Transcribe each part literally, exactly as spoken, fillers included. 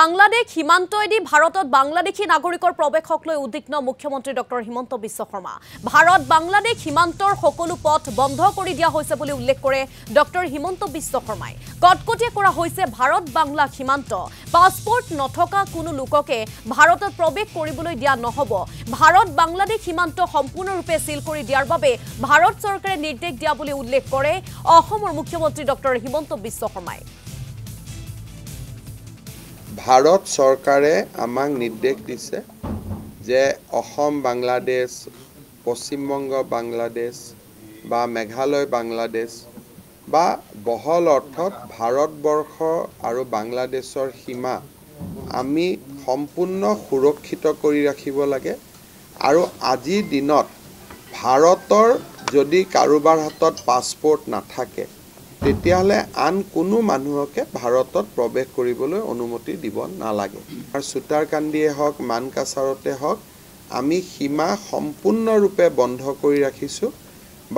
বাংলাদেশ সীমান্তইদি ভারতত বাংলাদেশী নাগরিকৰ প্ৰৱেশক লৈ উদ্বিগ্ন মুখ্যমন্ত্ৰী ডক্টৰ হিমন্ত বিশ্ব শৰ্মা ভাৰত বাংলাদেশ সীমান্তৰ সকলো পথ বন্ধ কৰি দিয়া হৈছে বুলি উল্লেখ কৰে ডক্টৰ হিমন্ত বিশ্ব শৰ্মাই কটকটিয়া কৰা হৈছে ভাৰত বাংলা সীমান্ত পাসপোর্ট নথকা কোনো লোককে ভাৰতত প্ৰৱেশ কৰিবলৈ দিয়া নহব ভাৰত বাংলাদেশ সীমান্ত সম্পূৰ্ণৰূপে সিল কৰি দিয়াৰ বাবে ভাৰত চৰকাৰে নিৰ্দেশ দিয়া বুলি উল্লেখ কৰে অসমৰ মুখ্যমন্ত্ৰী ডক্টৰ হিমন্ত বিশ্ব শৰ্মাই ভারত সরকারে আমাক নির্দেশ দিছে যে অসম বাংলাদেশ পশ্চিমবঙ্গ বাংলাদেশ বা মেঘালয় বাংলাদেশ বা বহল অর্থত ভারতবর্ষ আর বাংলাদেশের সীমা আমি সম্পূর্ণ সুরক্ষিত করে রাখিব লাগে আর আজিৰ দিনত ভারতর যদি কারোবার হাতত পাসপোর্ট না থাকে তেতিয়ালে আন কোনো মানুহকে ভাৰতত প্ৰৱেশ কৰিবলৈ অনুমতি দিব নালাগে আৰু সুতাৰকান্দিয়ে হওক মানকাছাৰতে হওক আমি সীমা সম্পূৰ্ণৰূপে বন্ধ কৰি ৰাখিছো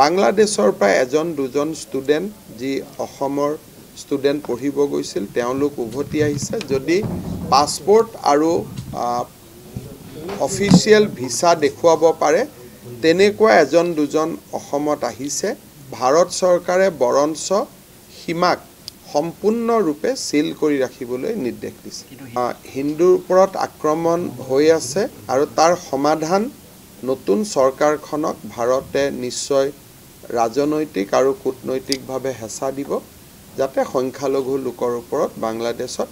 বাংলাদেশৰ পৰা এজন দুজন ষ্টুডেন্ট যি অসমৰ ষ্টুডেন্ট পঢ়িব গৈছিল তেওঁলোক উভতি আহিছে যদি পাসপোর্ট আৰু অফিচিয়েল ভিসা দেখুৱাব পাৰে তেনেকুৱা এজন দুজন অসমত আহিছে ভাৰত চৰকাৰে বৰঞ্চ সীমাক সম্পূৰ্ণৰূপে সিল কৰি ৰাখিবলৈ নিৰ্দেশ দিছে হিন্দুৰ ওপৰত আক্ৰমণ হৈ আছে আৰু তাৰ সমাধান নতুন চৰকাৰখনক ভাৰতে নিশ্চয় ৰাজনৈতিক আৰু কূটনৈতিকভাৱে হেঁচা দিব যাতে সংখ্যালঘু লোকৰ ওপৰত বাংলাদেশত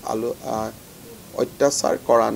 অত্যাচাৰ কৰা